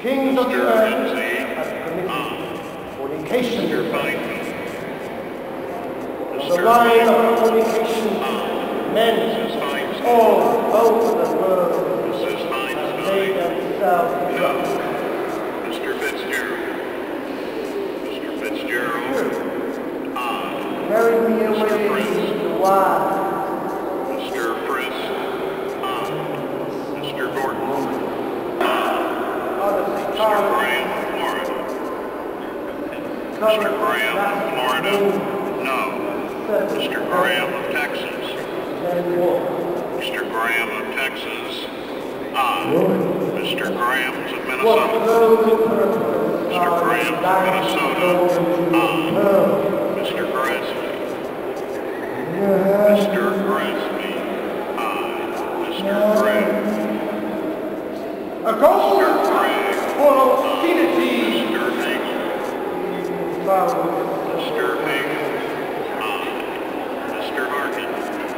Kings of the earth have committed fornication. The sublime of fornication men all over the world have made themselves up. Mr. Fitzgerald. Carry me away to the wild. Mr. Graham of Florida? No. Mr. Graham of Texas? Mr. Graham of Texas? Mr. Graham's of Minnesota? Mr. Graham of Minnesota? Mr. Gresby? Mr. Gresby? Mr. Graham? A coaster? Mr. Hagen, Mr. Harkin, Mr.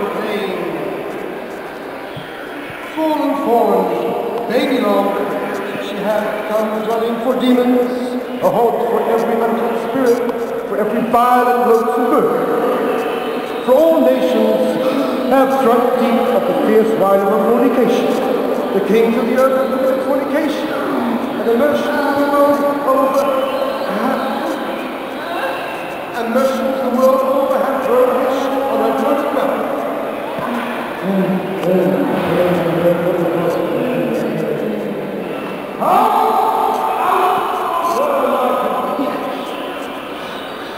Harkin. Full and forward, baby long, she hath come running for demons, a hope for every mental spirit, for every vile and loathsome bird. For all nations have drunk deep of the fierce wine of fornication. The kings of the earth have committed fornication, and the merchants of the world over. And merchants of the world over have grown rich on a good amount.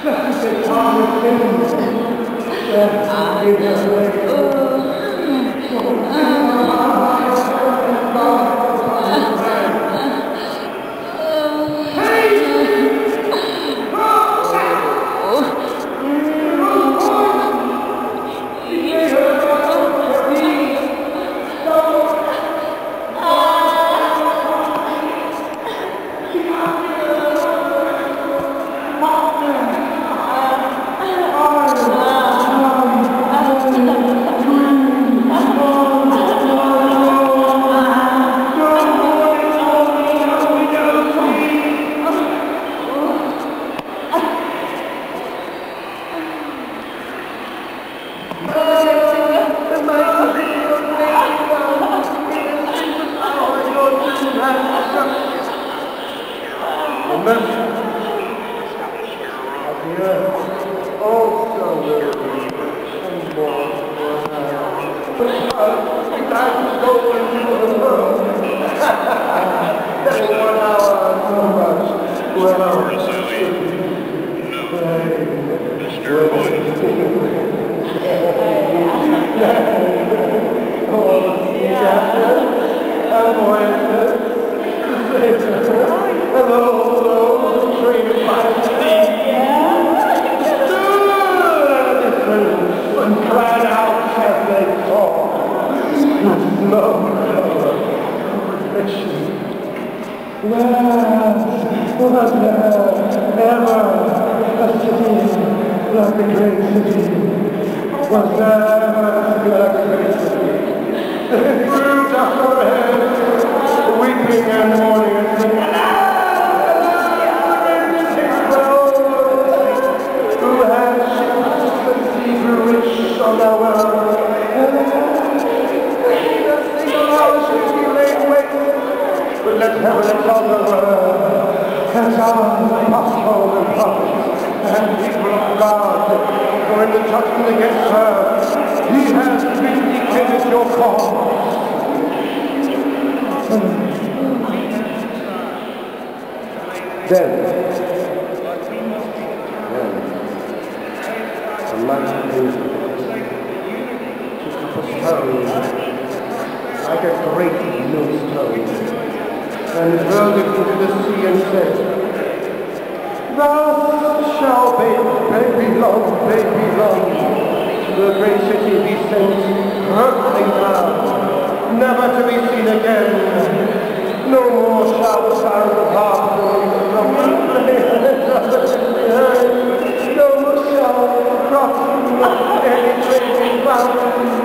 Let me say,